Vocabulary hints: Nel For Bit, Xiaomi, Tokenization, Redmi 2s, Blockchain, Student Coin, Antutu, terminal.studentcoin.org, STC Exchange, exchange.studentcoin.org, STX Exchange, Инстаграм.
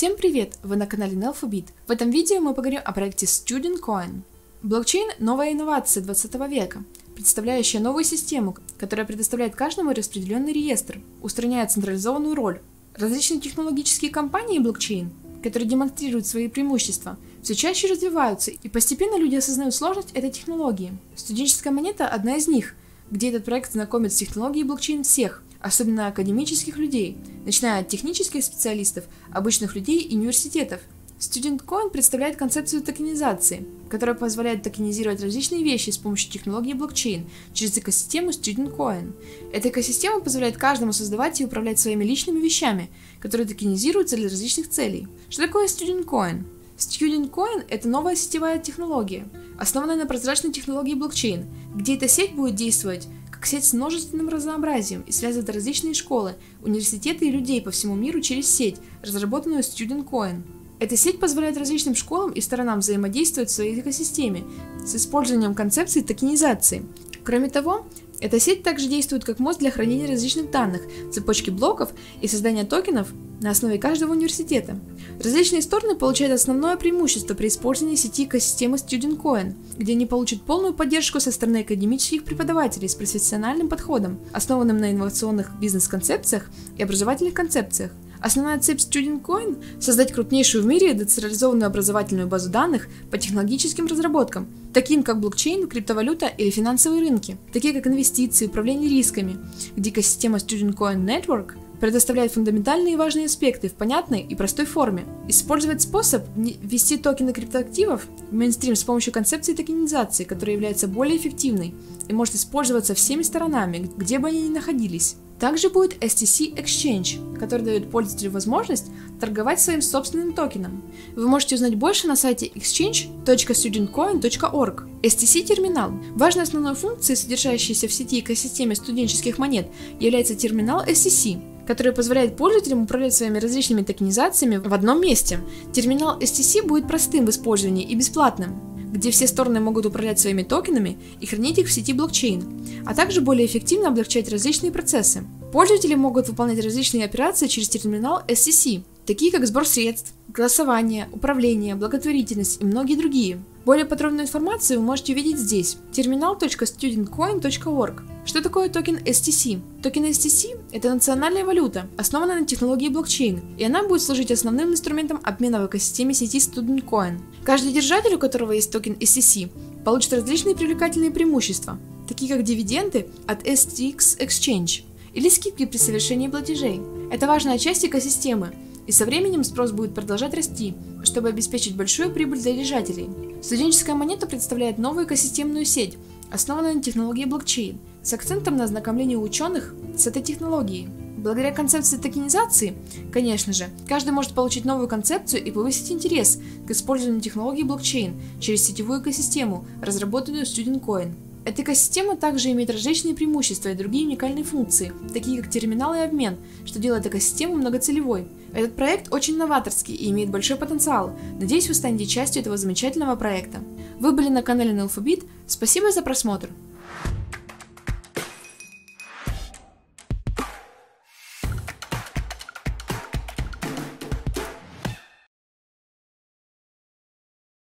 Всем привет! Вы на канале Nel For Bit. В этом видео мы поговорим о проекте Student Coin. Блокчейн – новая инновация 20 века, представляющая новую систему, которая предоставляет каждому распределенный реестр, устраняя централизованную роль. Различные технологические компании блокчейн, которые демонстрируют свои преимущества, все чаще развиваются, и постепенно люди осознают сложность этой технологии. Студенческая монета – одна из них, где этот проект знакомит с технологией блокчейн всех, особенно академических людей, начиная от технических специалистов, обычных людей и университетов. Student Coin представляет концепцию токенизации, которая позволяет токенизировать различные вещи с помощью технологии блокчейн через экосистему Student Coin. Эта экосистема позволяет каждому создавать и управлять своими личными вещами, которые токенизируются для различных целей. Что такое Student Coin? Student Coin – это новая сетевая технология, основанная на прозрачной технологии блокчейн, где эта сеть будет действовать как сеть с множественным разнообразием и связывает различные школы, университеты и людей по всему миру через сеть, разработанную Student Coin. Эта сеть позволяет различным школам и сторонам взаимодействовать в своей экосистеме с использованием концепции токенизации. Кроме того, эта сеть также действует как мост для хранения различных данных, цепочки блоков и создания токенов на основе каждого университета. Различные стороны получают основное преимущество при использовании сети экосистемы Student Coin, где они получат полную поддержку со стороны академических преподавателей с профессиональным подходом, основанным на инновационных бизнес-концепциях и образовательных концепциях. Основная цель Student Coin – создать крупнейшую в мире децентрализованную образовательную базу данных по технологическим разработкам, таким как блокчейн, криптовалюта или финансовые рынки, такие как инвестиции, управление рисками, где экосистема Student Coin Network предоставляет фундаментальные и важные аспекты в понятной и простой форме, использовать способ ввести токены криптоактивов в мейнстрим с помощью концепции токенизации, которая является более эффективной и может использоваться всеми сторонами, где бы они ни находились. Также будет STC Exchange, который дает пользователю возможность торговать своим собственным токеном. Вы можете узнать больше на сайте exchange.studentcoin.org. STC терминал. Важной основной функцией, содержащейся в сети экосистеме студенческих монет, является терминал STC, который позволяет пользователям управлять своими различными токенизациями в одном месте. Терминал STC будет простым в использовании и бесплатным, где все стороны могут управлять своими токенами и хранить их в сети блокчейн, а также более эффективно облегчать различные процессы. Пользователи могут выполнять различные операции через терминал STC, такие как сбор средств, голосование, управление, благотворительность и многие другие. Более подробную информацию вы можете увидеть здесь – terminal.studentcoin.org. Что такое токен STC? Токен STC – это национальная валюта, основанная на технологии блокчейн, и она будет служить основным инструментом обмена в экосистеме сети Student Coin. Каждый держатель, у которого есть токен STC, получит различные привлекательные преимущества, такие как дивиденды от STX Exchange или скидки при совершении платежей. Это важная часть экосистемы, и со временем спрос будет продолжать расти, чтобы обеспечить большую прибыль для держателей. Студенческая монета представляет новую экосистемную сеть, основанную на технологии блокчейн, с акцентом на ознакомление ученых с этой технологией. Благодаря концепции токенизации, конечно же, каждый может получить новую концепцию и повысить интерес к использованию технологий блокчейн через сетевую экосистему, разработанную Student Coin. Эта экосистема также имеет различные преимущества и другие уникальные функции, такие как терминал и обмен, что делает экосистему многоцелевой. Этот проект очень новаторский и имеет большой потенциал. Надеюсь, вы станете частью этого замечательного проекта. Вы были на канале Nel For Bit. Спасибо за просмотр!